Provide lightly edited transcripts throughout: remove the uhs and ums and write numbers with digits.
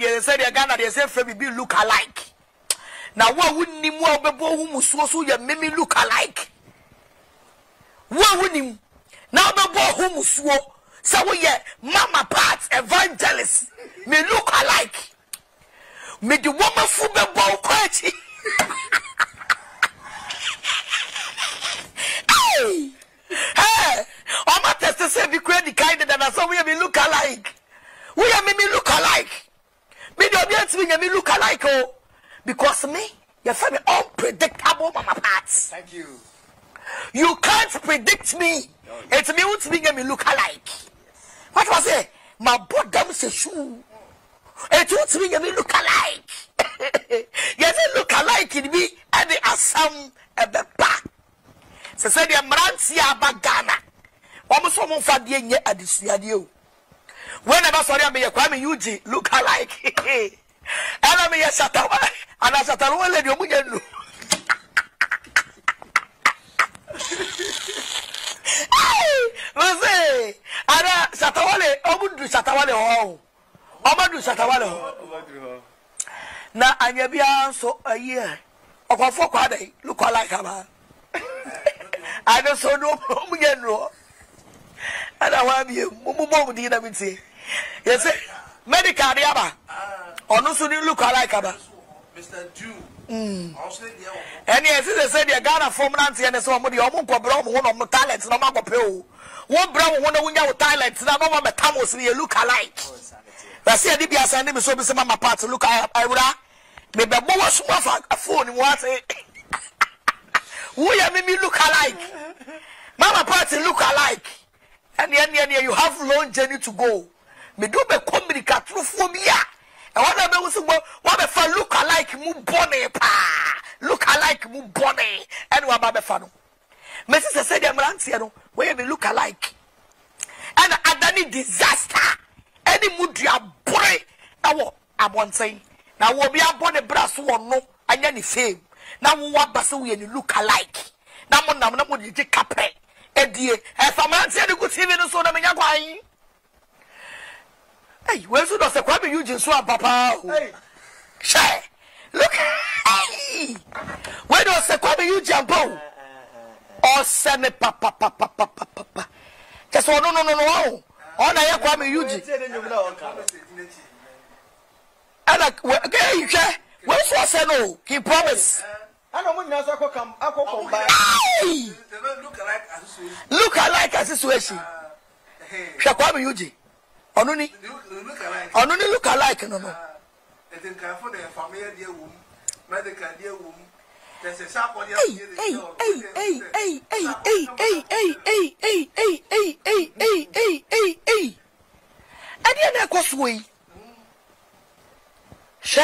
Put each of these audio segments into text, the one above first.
they say they Ghana, they say Frebibi look alike. Now what wouldn't him well bebo who musuosu ya mimi look alike? What wouldn't him now bebo who musuo? So ye mama parts evangelist me look alike. Me the woman fu bebo kwachi. Hey, hey, I'm not testing say we create the kind that I saw we me look alike. We are me look alike. Me the audience me look alike oh. Because me, you find me unpredictable, mama parts. Thank you. You can't predict me. No. It's me who's making me look alike. Yes. What was it? My bottom is a shoe. It's who's making me look alike. Yes, I look alike in me and the assam and the back. She said, "The Marantia Bagana." Almost someone found the end at the studio. Whenever sorry, I may acquire me Uji look alike. And I may Shatta Wale. And I Shatta Wale lady, you get no. Hey, Rose. And I Shatta Wale, Omudu Shatta Wale ho. Omudu Shatta Wale ho. Na anyabiya so aye. Okwafo kwa dey look alike ama. I don't so no mu get no. And I want you. Mumu di na miti. Yes. Medical yaba. Ono so ni look alike aba. Mr. Drew. Any they say they Ghana from Nancy and so on the Omunko Brown one of my talents, no matter who. One brown one of your talents, no matter what Thomas, we look alike. That's the idea. Sending me so busy, my parts look alike. Maybe I was a phone. What? We are me look alike. Mama parts look alike. And yeah, you have long journey to go. Me do be communicate through phobia. And what I was about, what if I look alike, moon bonnet, pa look alike, moon bonnet, and what about Fano? Mrs. said, I'm Lanciano, where we look alike. And any disaster, any mood you are boy, I want saying, now we'll be born a brass one, no, and any fame. Now we want Basu and you look alike. Now, when you take cape, and the man said, you could see me, so I'm going. Hey, where's the doctor? Why you just want Papa? Hey, Shay, look. Hey, where does the Kwabi you jump on? Oh, send me Papa. Just one, no. On a Kwabi you. And like, okay, where's what I know? He promised. I don't want to come. I will come back. Look alike as a situation. Shakwabi Yuji. Only look alike, no. Hey. And then I cross way. She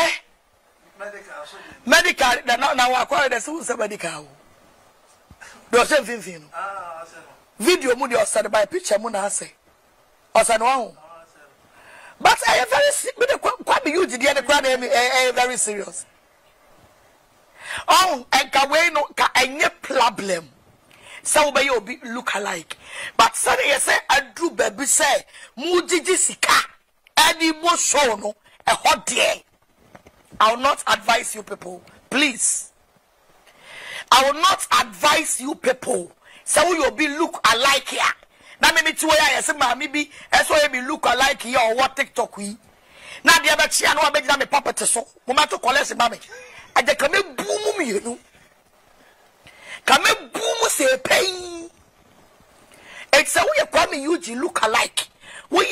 medical, now I call it a suicide medical. Does everything video moody or started by picture Muna say or San Juan. But I am very serious. Quite you did the crowd. I am very serious. Oh, and Kawe no, any problem. Some of you look alike, but some you say Andrew baby say Mujiji sika, any more show no a hot day. I will not advise you people, please. I will not advise you people. Some of you look alike here. Now me too I say mommy be so be look alike here or what TikTok we. Now the other chia no be na me papa te so. Mo ma to collect mommy. I dey come boom me no. Come boom say pain. It's say we come you look alike. We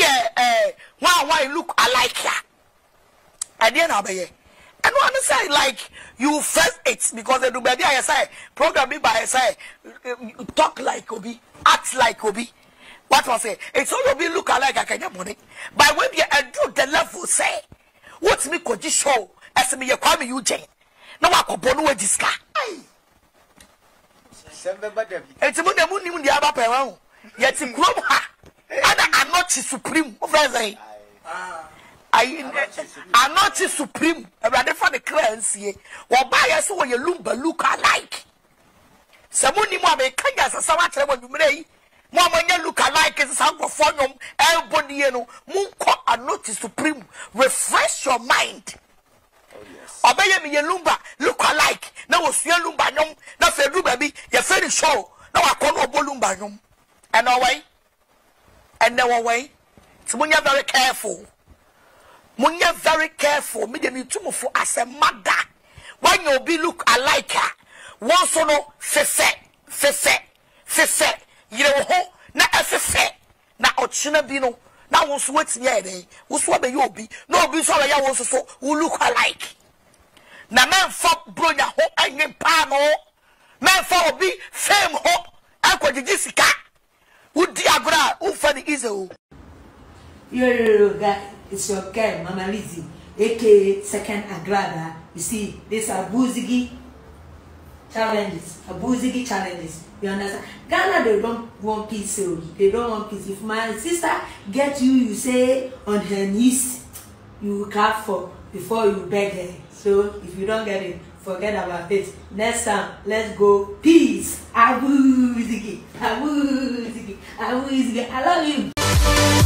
why look alike here. And then I here. And one say like you first it because the baby I say program me by say talk like Obi, act like Obi. What was it? It's all be look alike I can get money. But when you do the level say, what's me could show as me you call me Eugene? No I could borrow this car. It's more than moon the other around. Yet in Chrome and I'm not supreme over there. I'm not supreme. I'm ready for the currency. Or buy us all your lumber look alike. Someone you want to make us some attention when you make. Mama, you look alike as a sound of fun. Everybody, you know, and notice supreme. Refresh your mind. Obey me, Lumba, look alike. Now, was your Lumbanum, now Fedu baby, your fair show. Now I call Bolumbanum. And away, and now away. So when you're very careful, me the new tumor for as a mother. When you be look alike, one solo, fesse, you know, na fesse, na ochina bino. Now, what's what's near day? What's what you be? No, be sorry, I was so who look alike. Now, man, for bring a hope and name Pano, man, for be fame hope, Uncle Jessica. Who diagra, who for the Israel? You guys, it's your girl, Mama Lizzie, aka Second Agrada. You see, these are Abuzigi challenges. Abuzigi challenges. You understand? Ghana, they don't want peace. They don't want peace. If my sister get you, you say on her knees, you clap for before you beg her. So if you don't get it, forget about it. Next time, let's go peace. Abuzigi, Abuzigi, Abuzigi. I love you.